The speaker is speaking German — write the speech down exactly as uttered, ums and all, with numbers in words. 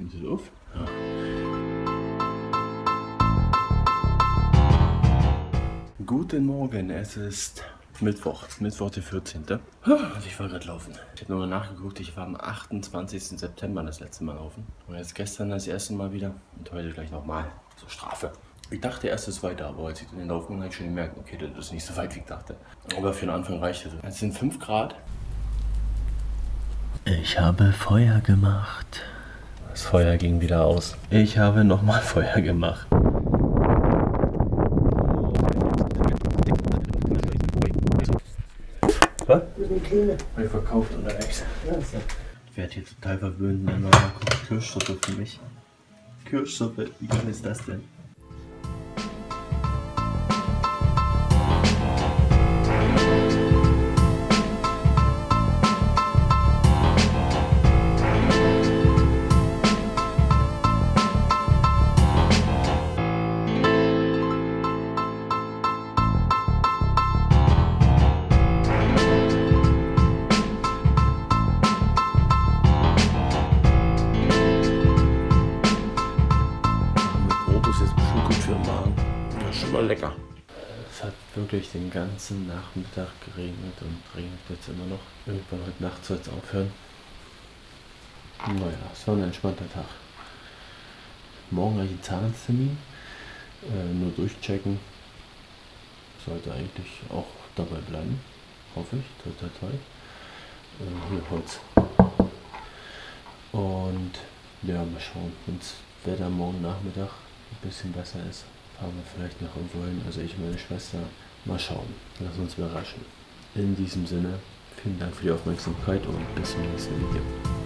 Nimmst du das auf? Ja. Guten Morgen, es ist Mittwoch, Mittwoch der vierzehnte Also ich war gerade laufen. Ich habe nochmal nachgeguckt, ich war am achtundzwanzigsten September das letzte Mal laufen. Und jetzt gestern das erste Mal wieder und heute gleich nochmal zur Strafe. Ich dachte erst ist weiter, aber als ich den Lauf mache, habe ich schon gemerkt, okay, das ist nicht so weit, wie ich dachte. Aber für den Anfang reicht es. Es sind fünf Grad. Ich habe Feuer gemacht. Das Feuer ging wieder aus. Ich habe nochmal Feuer gemacht. Was? Ich verkauft unterwegs. Ich werde hier total verwöhnt, eine neue Kirschsuppe für mich. Kirschsuppe, wie geil ist das denn? Lecker. Es hat wirklich den ganzen Nachmittag geregnet und regnet jetzt immer noch. Irgendwann heute Nacht soll es aufhören. Naja, es war ein entspannter Tag. Morgen habe ich einen Zahnarzttermin. Äh, nur durchchecken. Sollte eigentlich auch dabei bleiben. Hoffe ich. Toi, toi, toi. Äh, hier Holz. Und ja, mal schauen. Wenn das Wetter morgen Nachmittag ein bisschen besser ist, fahren wir vielleicht noch irgendwo hin, also ich und meine Schwester. Mal schauen, lass uns überraschen. In diesem Sinne, vielen Dank für die Aufmerksamkeit und bis zum nächsten Video.